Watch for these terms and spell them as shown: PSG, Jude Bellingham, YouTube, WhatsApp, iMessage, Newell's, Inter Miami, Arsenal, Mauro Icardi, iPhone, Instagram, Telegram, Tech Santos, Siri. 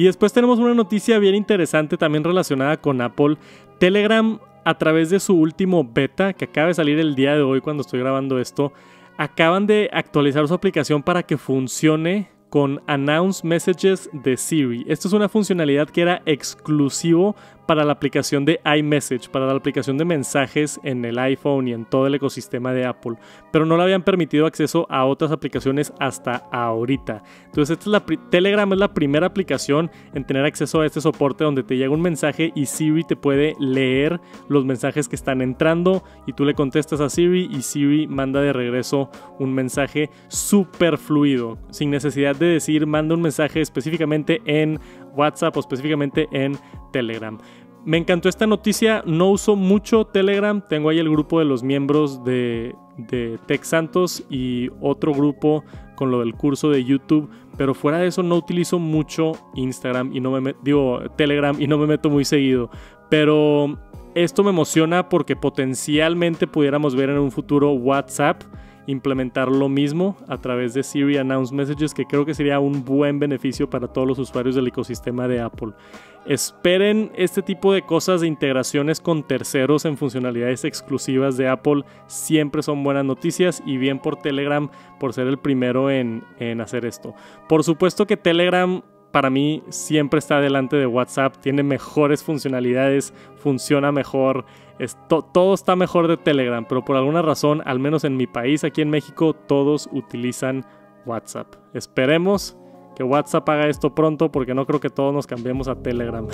Y después tenemos una noticia bien interesante también relacionada con Apple. Telegram, a través de su último beta, que acaba de salir el día de hoy cuando estoy grabando esto, acaban de actualizar su aplicación para que funcione con Announce Messages de Siri. Esto es una funcionalidad que era exclusivo para la aplicación de iMessage, para la aplicación de mensajes en el iPhone y en todo el ecosistema de Apple, pero no le habían permitido acceso a otras aplicaciones hasta ahorita. Entonces Telegram es la primera aplicación en tener acceso a este soporte, donde te llega un mensaje y Siri te puede leer los mensajes que están entrando y tú le contestas a Siri y Siri manda de regreso un mensaje súper fluido, sin necesidad de decir manda un mensaje específicamente en WhatsApp o específicamente en Telegram. Me encantó esta noticia. No uso mucho Telegram, tengo ahí el grupo de los miembros de Tech Santos y otro grupo con lo del curso de YouTube, pero fuera de eso no utilizo mucho Instagram y no me Telegram y no me meto muy seguido, pero esto me emociona porque potencialmente pudiéramos ver en un futuro WhatsApp implementar lo mismo a través de Siri Announce Messages, que creo que sería un buen beneficio para todos los usuarios del ecosistema de Apple. Esperen este tipo de cosas, de integraciones con terceros en funcionalidades exclusivas de Apple. Siempre son buenas noticias, y bien por Telegram por ser el primero en hacer esto. Por supuesto que Telegram para mí siempre está delante de WhatsApp, tiene mejores funcionalidades, funciona mejor, todo está mejor de Telegram, pero por alguna razón, al menos en mi país, aquí en México, todos utilizan WhatsApp. Esperemos que WhatsApp haga esto pronto, porque no creo que todos nos cambiemos a Telegram.